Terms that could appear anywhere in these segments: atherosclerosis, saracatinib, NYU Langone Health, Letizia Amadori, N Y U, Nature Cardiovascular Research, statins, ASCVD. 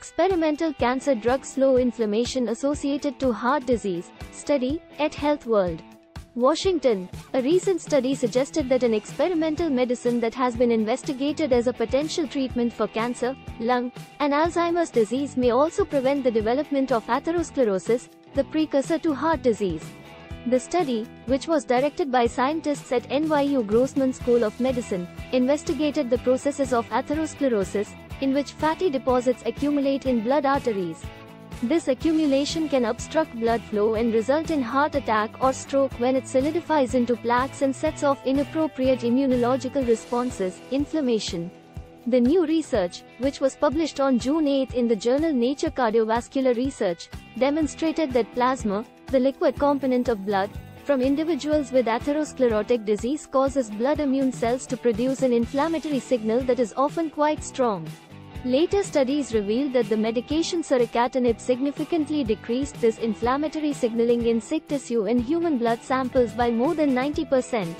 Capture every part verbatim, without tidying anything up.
Experimental Cancer Drug Slow Inflammation Associated to Heart Disease, Study, at Health World. Washington. A recent study suggested that an experimental medicine that has been investigated as a potential treatment for cancer, lung, and Alzheimer's disease may also prevent the development of atherosclerosis, the precursor to heart disease. The study, which was directed by scientists at N Y U Grossman School of Medicine, investigated the processes of atherosclerosis, in which fatty deposits accumulate in blood arteries. This accumulation can obstruct blood flow and result in heart attack or stroke when it solidifies into plaques and sets off inappropriate immunological responses, inflammation. The new research, which was published on June eighth in the journal Nature Cardiovascular Research, demonstrated that plasma, the liquid component of blood, from individuals with atherosclerotic disease causes blood immune cells to produce an inflammatory signal that is often quite strong. Later studies revealed that the medication saracatinib significantly decreased this inflammatory signaling in sick tissue and human blood samples by more than ninety percent.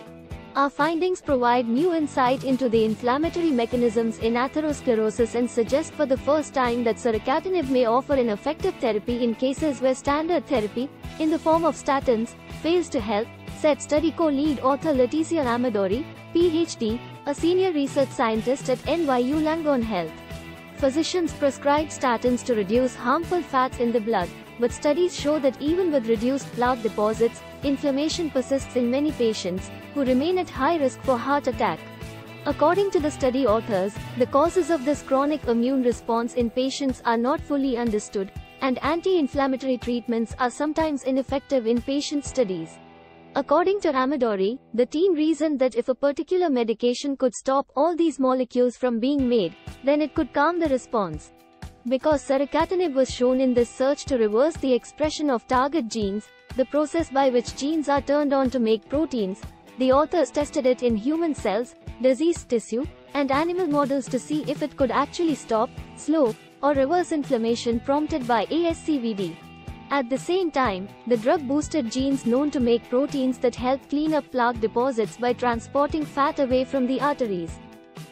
Our findings provide new insight into the inflammatory mechanisms in atherosclerosis and suggest for the first time that saracatinib may offer an effective therapy in cases where standard therapy, in the form of statins, fails to help, said study co-lead author Letizia Amadori, P H D, a senior research scientist at N Y U Langone Health. Physicians prescribe statins to reduce harmful fats in the blood, but studies show that even with reduced plaque deposits, inflammation persists in many patients, who remain at high risk for heart attack. According to the study authors, the causes of this chronic immune response in patients are not fully understood, and anti-inflammatory treatments are sometimes ineffective in patient studies. According to Amadori, the team reasoned that if a particular medication could stop all these molecules from being made, then it could calm the response. Because saracatinib was shown in this search to reverse the expression of target genes, the process by which genes are turned on to make proteins, the authors tested it in human cells, diseased tissue, and animal models to see if it could actually stop, slow, or reverse inflammation prompted by A S C V D. At the same time, the drug boosted genes known to make proteins that help clean up plaque deposits by transporting fat away from the arteries.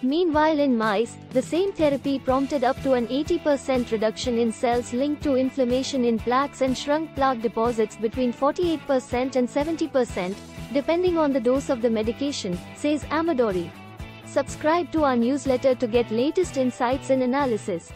Meanwhile, in mice, the same therapy prompted up to an eighty percent reduction in cells linked to inflammation in plaques and shrunk plaque deposits between forty-eight percent and seventy percent, depending on the dose of the medication, says Amadori. Subscribe to our newsletter to get latest insights and analysis.